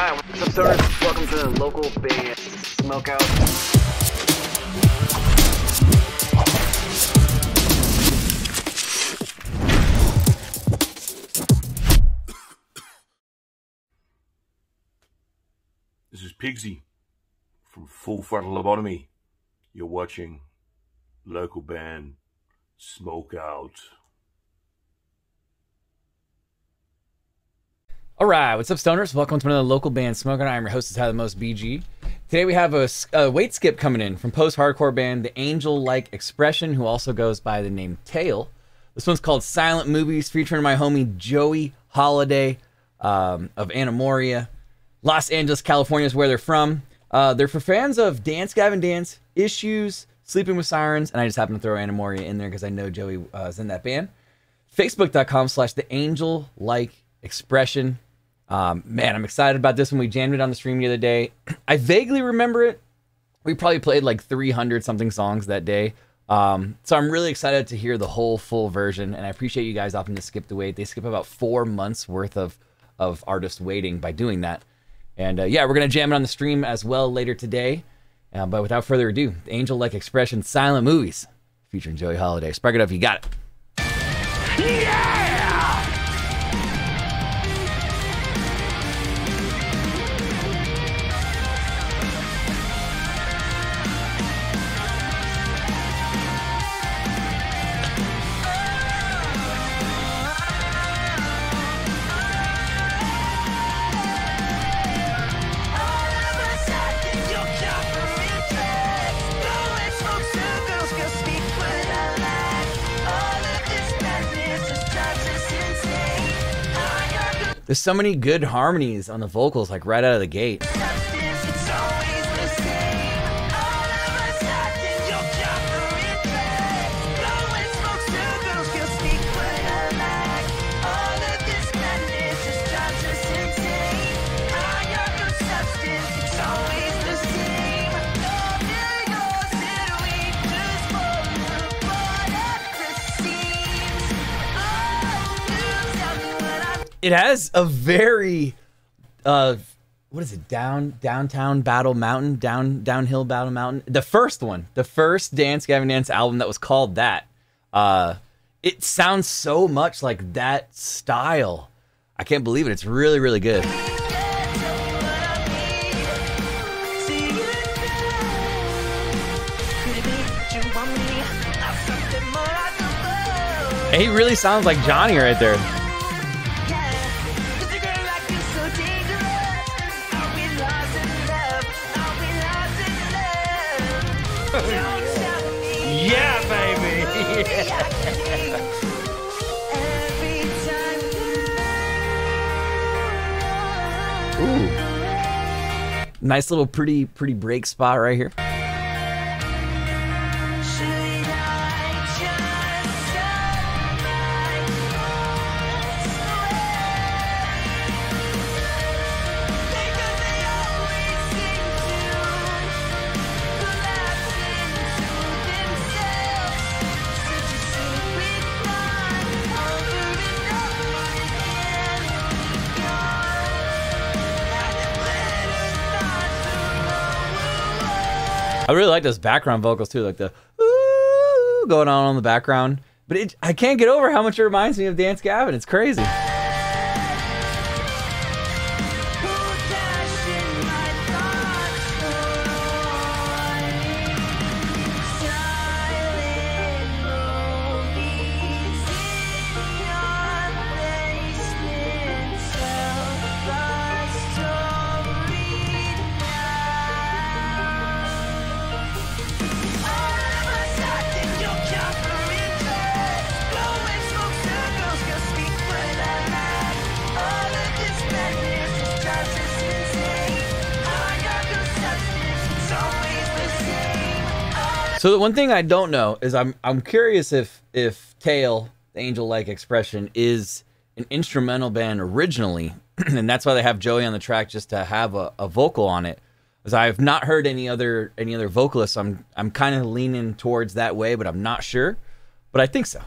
Hi, what's up, stoners? Welcome to the Local Band Smokeout. This is Pigsy from Full Frontal Lobotomy. You're watching Local Band Smokeout. All right, what's up, stoners? Welcome to another Local Band Smokeout. I'm your host, Tyler Moss, BG. Today we have a weight skip coming in from post-hardcore band The Angel Like Expression, who also goes by the name Tail. This one's called Silent Movies, featuring my homie Joey Holiday of Anemoria. Los Angeles, California is where they're from. They're for fans of Dance Gavin Dance, Issues, Sleeping with Sirens, and I just happen to throw Anemoria in there because I know Joey is in that band. Facebook.com/TheAngelLikeExpression. Man, I'm excited about this one. We jammed it on the stream the other day. I vaguely remember it. We probably played like 300 something songs that day. So I'm really excited to hear the whole full version. And I appreciate you guys opting to skip the wait. They skip about 4 months worth of artists waiting by doing that. And yeah, we're going to jam it on the stream as well later today. But without further ado, The Angel Like Expression, Silent Movies, featuring Joey Holiday. Spark it up. You got it. Yeah! There's so many good harmonies on the vocals, like right out of the gate. It has a very, what is it? Downtown Battle Mountain, downhill Battle Mountain. The first one, the first Dance Gavin Dance album that was called that. It sounds so much like that style. I can't believe it. It's really, really good. And he really sounds like Johnny right there. Yeah, baby. Yeah. Ooh. Nice little pretty break spot right here. I really like those background vocals too, like the ooh going on in the background. But I can't get over how much it reminds me of Dance Gavin. It's crazy. So the one thing I don't know is I'm curious if Tail, The Angel Like Expression, is an instrumental band originally, and that's why they have Joey on the track just to have a vocal on it. Because I have not heard any other vocalists, so I'm kind of leaning towards that way, but I'm not sure. But I think so.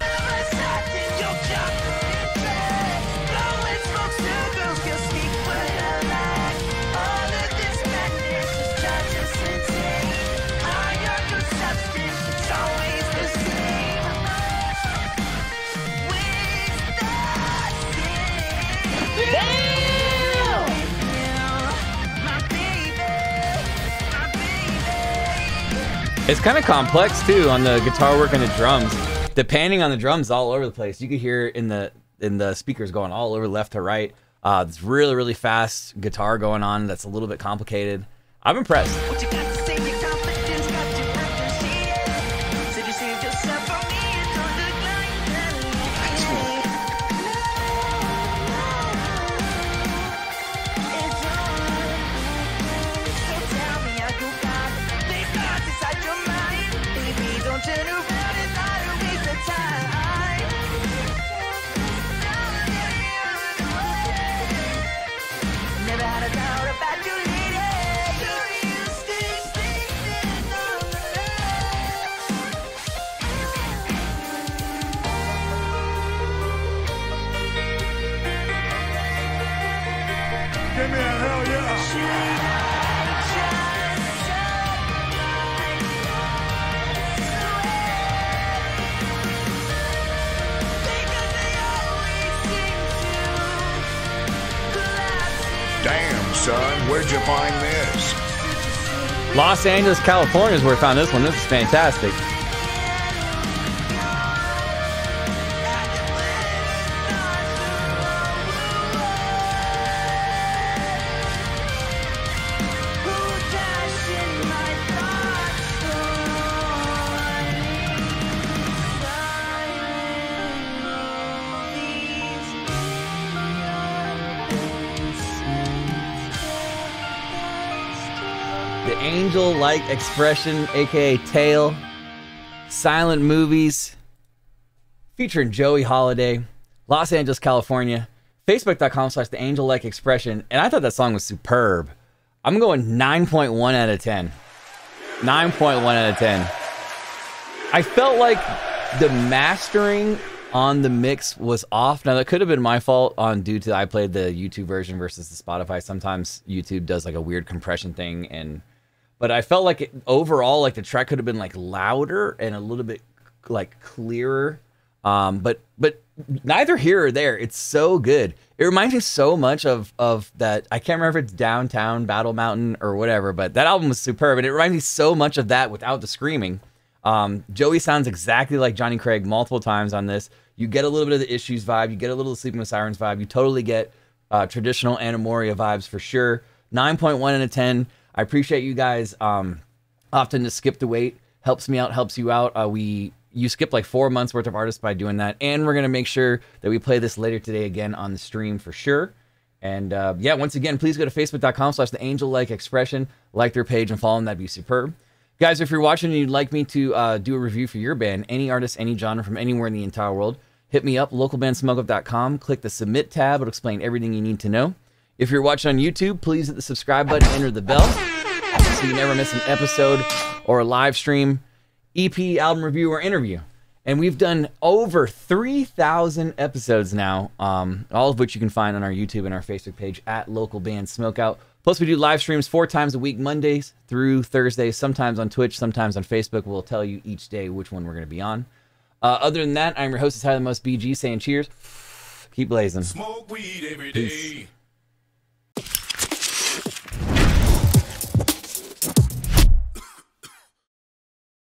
It's kind of complex too on the guitar work and the drums. The panning on the drums all over the place. You can hear in the speakers going all over left to right. It's really, really fast guitar going on that's a little bit complicated. I'm impressed. Where'd you find this? Los Angeles, California is where I found this one. This is fantastic. The Angel Like Expression, aka Tail, Silent Movies, featuring Joey Holiday, Los Angeles, California, Facebook.com/TheAngelLikeExpression, and I thought that song was superb. I'm going 9.1 out of 10. 9.1 out of 10. I felt like the mastering on the mix was off. Now that could have been my fault due to I played the YouTube version versus the Spotify. Sometimes YouTube does like a weird compression thing, but I felt like it, overall, like the track could have been like louder and a little bit like clearer. But neither here or there. It's so good. It reminds me so much of that. I can't remember if it's Downtown Battle Mountain or whatever, but that album was superb. And it reminds me so much of that without the screaming. Joey sounds exactly like Johnny Craig multiple times on this. You get a little bit of the Issues vibe. You get a little of the Sleeping with Sirens vibe. You totally get traditional Anemoria vibes for sure. 9.1 out of 10. I appreciate you guys opting to skip the wait. Helps me out, helps you out. You skipped like 4 months worth of artists by doing that. And we're going to make sure that we play this later today again on the stream for sure. And yeah, once again, please go to Facebook.com/TheAngelLikeExpression. Like their page and follow them. That'd be superb. Guys, if you're watching and you'd like me to do a review for your band, any artist, any genre from anywhere in the entire world, hit me up, localbandsmokeout.com. Click the Submit tab. It'll explain everything you need to know. If you're watching on YouTube, please hit the subscribe button, enter the bell, so you never miss an episode or a live stream, EP, album review, or interview. And we've done over 3,000 episodes now, all of which you can find on our YouTube and our Facebook page at Local Band Smokeout. Plus, we do live streams 4 times a week, Mondays through Thursdays, sometimes on Twitch, sometimes on Facebook. We'll tell you each day which one we're going to be on. Other than that, I'm your host, Tyler Moss, BG, saying cheers. Keep blazing. Smoke weed every day. Peace.